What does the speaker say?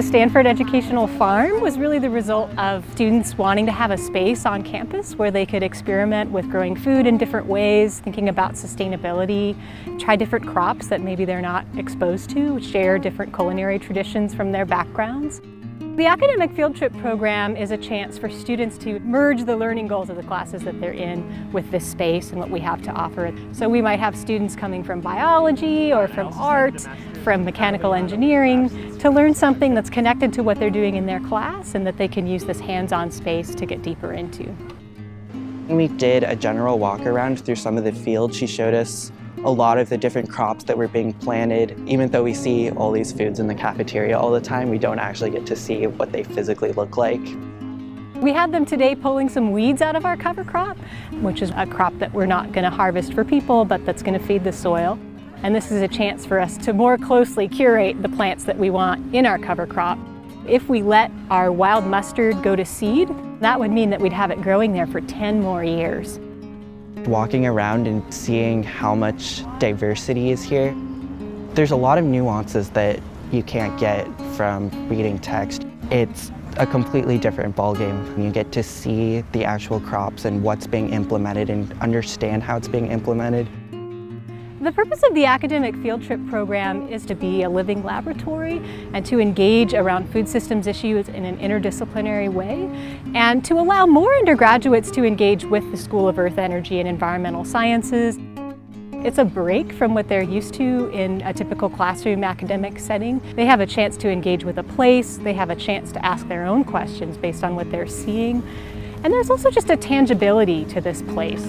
to Stanford Educational Farm was really the result of students wanting to have a space on campus where they could experiment with growing food in different ways, thinking about sustainability, try different crops that maybe they're not exposed to, share different culinary traditions from their backgrounds. The Academic Field Trip program is a chance for students to merge the learning goals of the classes that they're in with this space and what we have to offer. So we might have students coming from biology or from art, from mechanical engineering, to learn something that's connected to what they're doing in their class and that they can use this hands-on space to get deeper into. We did a general walk around through some of the fields. She showed us a lot of the different crops that were being planted. Even though we see all these foods in the cafeteria all the time, we don't actually get to see what they physically look like. We had them today pulling some weeds out of our cover crop, which is a crop that we're not going to harvest for people, but that's going to feed the soil. And this is a chance for us to more closely curate the plants that we want in our cover crop. If we let our wild mustard go to seed, that would mean that we'd have it growing there for 10 more years. Walking around and seeing how much diversity is here, there's a lot of nuances that you can't get from reading text. It's a completely different ballgame. You get to see the actual crops and what's being implemented and understand how it's being implemented. The purpose of the Academic Field Trip program is to be a living laboratory and to engage around food systems issues in an interdisciplinary way, and to allow more undergraduates to engage with the School of Earth, Energy and Environmental Sciences. It's a break from what they're used to in a typical classroom academic setting. They have a chance to engage with a place, they have a chance to ask their own questions based on what they're seeing, and there's also just a tangibility to this place.